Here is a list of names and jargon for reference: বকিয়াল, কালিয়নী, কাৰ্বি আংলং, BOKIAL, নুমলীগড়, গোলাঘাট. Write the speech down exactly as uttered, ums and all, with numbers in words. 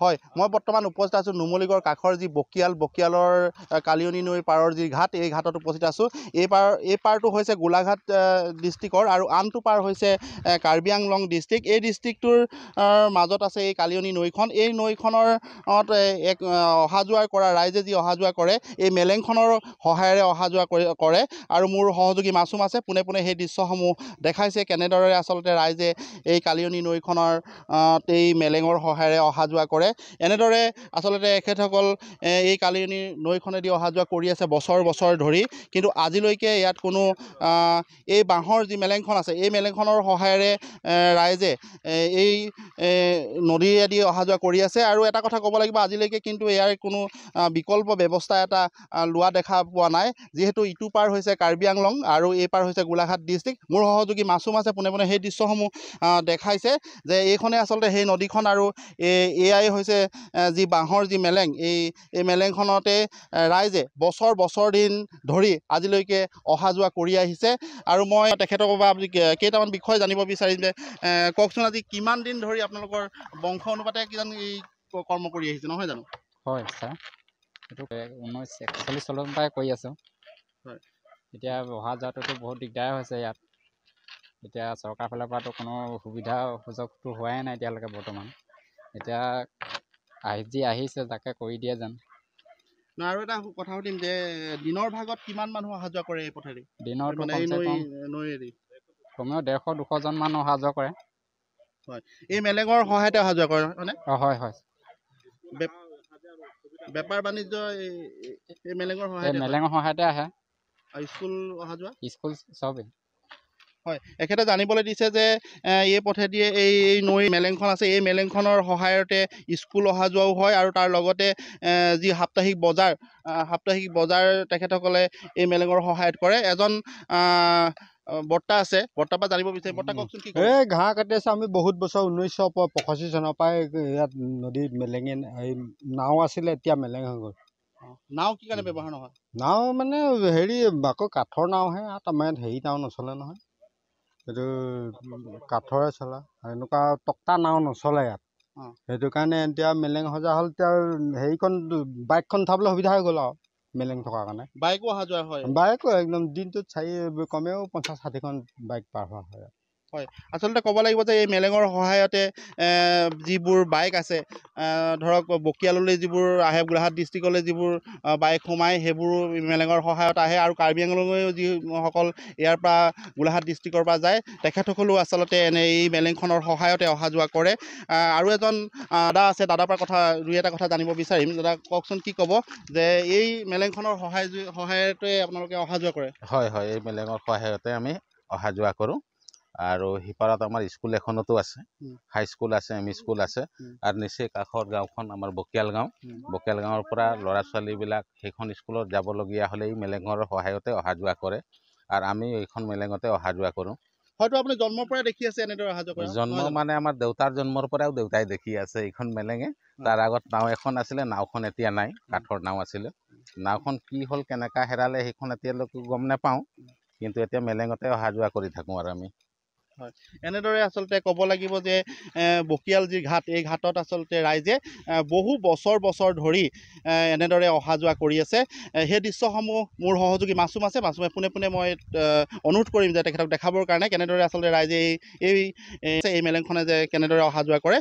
হয়, মই বৰ্তমান উপস্থিত আছোঁ নুমলীগড় কাষৰ যি বকিয়াল, বকিয়ালৰ কালিয়নী নৈৰ পাৰৰ যি ঘাট, এই ঘাটত উপস্থিত আছোঁ। এই পাৰ এই পাৰটো হৈছে গোলাঘাট ডিষ্ট্ৰিক্টৰ আৰু আনটো পাৰ হৈছে কাৰ্বি আংলং ডিষ্ট্ৰিক্ট। এই ডিষ্ট্ৰিক্টটোৰ মাজত আছে এই কালিয়নী নৈখন। এই নৈখনৰ এক অহা যোৱা কৰা, ৰাইজে যি অহা যোৱা কৰে এই মেলেংখনৰ সহায়েৰে অহা যোৱা কৰে। আৰু মোৰ সহযোগী মাছুম আছে, পোনে পোনে সেই দৃশ্যসমূহ দেখাইছে কেনেদৰে আচলতে ৰাইজে এই কালিয়নী নৈখনৰ এই মেলেঙৰ সহায়েৰে অহা যোৱা কৰে। এনেদৰে আচলতে এখেতসকল এই কালিয়নী নৈখনেদি অহা যোৱা কৰি আছে বছৰ বছৰ ধৰি, কিন্তু আজিলৈকে ইয়াত কোনো এই বাঁহৰ যি মেলেংখন আছে এই মেলেংখনৰ সহায়েৰে ৰাইজে এই নদীয়েদি অহা যোৱা কৰি আছে। আৰু এটা কথা ক'ব লাগিব, আজিলৈকে কিন্তু ইয়াৰ কোনো বিকল্প ব্যৱস্থা এটা লোৱা দেখা পোৱা নাই, যিহেতু ইটো পাৰ হৈছে কাৰ্বি আংলং আৰু এই পাৰ হৈছে গোলাঘাট ডিষ্ট্ৰিক্ট। মোৰ সহযোগী মাছুম আছে, পোনে পোনে সেই দৃশ্যসমূহ দেখাইছে যে এইখনে আচলতে সেই নদীখন আৰু এয়াই হৈছে যি বাঁহৰ যি মেলেং, এই এই মেলেংখনতে ৰাইজে বছৰ বছৰ দিন ধৰি আজিলৈকে অহা যোৱা কৰি আহিছে। আৰু মই তেখেতৰ পৰা কেইটামান বিষয় জানিব বিচাৰিম যে কওকচোন, আজি কিমান দিন ধৰি আপোনালোকৰ বংশ অনুপাতে কিজানি এই কৰ্ম কৰি আহিছে, নহয় জানো? হয় ছাৰ, এইটো ঊনৈছ একচল্লিছ চনৰ পৰাই কৰি আছোঁ। হয়, এতিয়া অহা যোৱাটোতো বহুত দিগদাৰ হৈছে ইয়াত। এতিয়া চৰকাৰৰ ফালৰ পৰাতো কোনো সুবিধা সুযোগটো হোৱাই নাই এতিয়ালৈকে বৰ্তমান। এতিয়া আহি যি আহিছে তাকে কৰি দিয়ে যেন। আৰু এটা কথা সুধিম যে দিনৰ ভাগত কিমান মানুহ অহা যোৱা কৰে এই পথেৰে? দিনৰ কমেও ডেৰশ দুশজন মানুহ অহা যোৱা কৰে। হয়, এই মেলেঙৰ সহায়তে অহা যোৱা কৰে মানে? হয় হয়, বেপাৰ বাণিজ্য এই মেলেঙৰ সহায়তে মেলেঙৰ সহায়তে আহে, স্কুল অহা যোৱা স্কুল চবেই। হয়, এখেতে জানিবলৈ দিছে যে এই পথেদি এই এই নৈ মেলেংখন আছে, এই মেলেংখনৰ সহায়তে স্কুল অহা যোৱাও হয়। আৰু তাৰ লগতে যি সাপ্তাহিক বজাৰ, সাপ্তাহিক বজাৰ তেখেতসকলে এই মেলেঙৰ সহায়ত কৰে। এজন বৰ্তা আছে, বৰ্তাৰ পৰা জানিব বিচাৰিম, বৰ্তা কওকচোন কি এই ঘাঁহ কাটি আছে। আমি বহুত বছৰ ঊনৈছশ পঁচাশী চনৰ পৰাই ইয়াত নদী মেলেঙে নাও আছিলে, এতিয়া মেলেং হৈ গ'ল। নাও কি কাৰণে ব্যৱহাৰ নহয়? নাও মানে হেৰি আকৌ কাঠৰ নাওহে, আমাৰ ইয়াত হেৰি নাও নচলে নহয়, সেইটো কাঠৰে চলা। এনেকুৱা টক্টা নাও নচলে ইয়াত, সেইটো কাৰণে এতিয়া মেলেং সজা হ'ল। এতিয়া হেৰিখন বাইকখন উঠাবলৈ সুবিধা হৈ গ'ল আৰু মেলেং থকাৰ কাৰণে। বাইকো অহা যোৱা হয়? বাইকো একদম দিনটোত চাৰি কমেও পঞ্চাছ ষাঠিখন বাইক পাৰ হোৱা হয়। হয়, আচলতে ক'ব লাগিব যে এই মেলেঙৰ সহায়তে যিবোৰ বাইক আছে, ধৰক বকিয়াললৈ যিবোৰ আহে, গোলাঘাট ডিষ্ট্ৰিক্টলৈ যিবোৰ বাইক সোমায় সেইবোৰো মেলেঙৰ সহায়ত আহে। আৰু কাৰ্বি আংলঙলৈও যিসকল ইয়াৰ পৰা গোলাঘাট ডিষ্ট্ৰিক্টৰ পৰা যায় তেখেতসকলো আচলতে এনে এই মেলেংখনৰ সহায়তে অহা যোৱা কৰে। আৰু এজন দাদা আছে, দাদাৰ পৰা কথা দুই এটা কথা জানিব বিচাৰিম। দাদা কওকচোন কি ক'ব যে এই মেলেংখনৰ সহায় সহায়তে আপোনালোকে অহা যোৱা কৰে? হয় হয়, এই মেলেঙৰ সহায়তে আমি অহা যোৱা কৰোঁ। আৰু সিপাৰত আমাৰ স্কুল এখনতো আছে, হাইস্কুল আছে, এম ই স্কুল আছে। আৰু নিচেই কাষৰ গাঁওখন আমাৰ বকিয়াল গাঁও, বকিয়াল গাঁৱৰ পৰা ল'ৰা ছোৱালীবিলাক সেইখন স্কুলত যাবলগীয়া হ'লে এই মেলেঙৰ সহায়তে অহা যোৱা কৰে। আৰু আমি এইখন মেলেঙতে অহা যোৱা কৰোঁ। হয়তো আপুনি জন্মৰ পৰাই দেখি আছে এনেদৰে অহা যোৱা কৰে? জন্ম মানে আমাৰ দেউতাৰ জন্মৰ পৰাও দেউতাই দেখি আছে এইখন মেলেঙে। তাৰ আগত নাও এখন আছিলে, নাওখন এতিয়া নাই, কাঠৰ নাও আছিলে। নাওখন কি হ'ল, কেনেকৈ হেৰালে সেইখন এতিয়ালৈকে গম নাপাওঁ, কিন্তু এতিয়া মেলেঙতে অহা যোৱা কৰি থাকোঁ আৰু আমি। হয়, এনেদৰে আচলতে ক'ব লাগিব যে বকিয়াল যি ঘাট, এই ঘাটত আচলতে ৰাইজে বহু বছৰ বছৰ ধৰি এনেদৰে অহা যোৱা কৰি আছে। সেই দৃশ্যসমূহ মোৰ সহযোগী মাছুম আছে, মাছুমে পোনে পোনে মই অনুৰোধ কৰিম যে তেখেতক দেখাবৰ কাৰণে কেনেদৰে আচলতে ৰাইজে এই এই মেলেংখনে যে কেনেদৰে অহা যোৱা কৰে।